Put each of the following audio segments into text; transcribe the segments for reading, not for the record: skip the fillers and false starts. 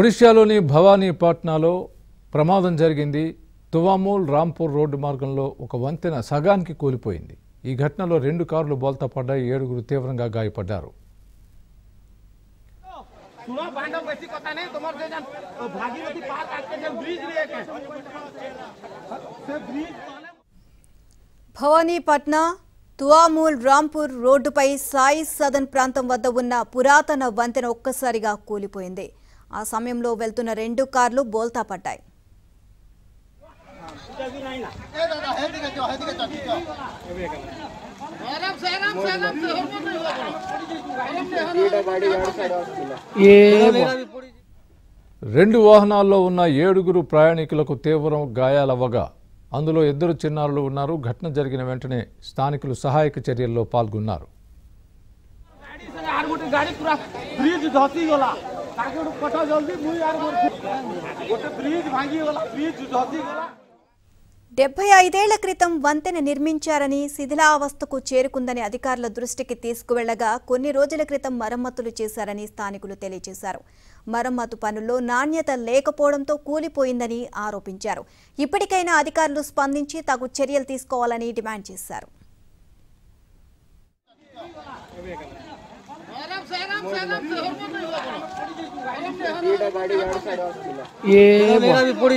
ఒడిషాలోని భవానీపట్నాలో ప్రమాదం జరిగింది। తువామూల్ రాంపూర్ రోడ్డు మార్గంలో ఒక వంతెన సగానికి కూలిపోయింది। ఈ ఘటనలో రెండు కార్లు బోల్తా పడ్డాయి। ఏడుగురు తీవ్రంగా గాయపడ్డారు। భవానీపట్నా తువామూల్ రాంపూర్ రోడ్డుపై సాయి సదన్ ప్రాంతం వద్ద ఉన్న పురాతన వంతెన ఒక్కసారిగా కూలిపోయింది। ఆ సమయంలో వెళ్తున్న రెండు కార్లు బోల్తా పడ్డాయి। రెండు వాహనాల్లో ఉన్న ఏడుగురు ప్రయాణికులకు తీవ్ర గాయాలవగా అందులో ఇద్దరు చిన్నారులు ఉన్నారు। ఘటన జరిగిన వెంటనే స్థానికులు సహాయక చర్యల్లో పాల్గొన్నారు। డెబ్బై ఐదేళ్ల క్రితం వంతెన నిర్మించారని శిథిలావస్థకు చేరుకుందని అధికారుల దృష్టికి తీసుకువెళ్లగా కొన్ని రోజుల క్రితం మరమ్మతులు చేశారని స్థానికులు తెలియజేశారు। మరమ్మతు పనుల్లో నాణ్యత లేకపోవడంతో కూలిపోయిందని ఆరోపించారు। ఇప్పటికైనా అధికారులు స్పందించి తగు చర్యలు తీసుకోవాలని డిమాండ్ చేశారు। ये मेरा भी पूरी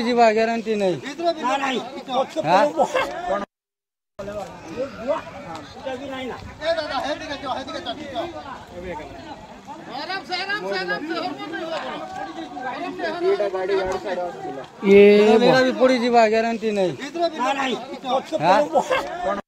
जीवा गारंटी नहीं।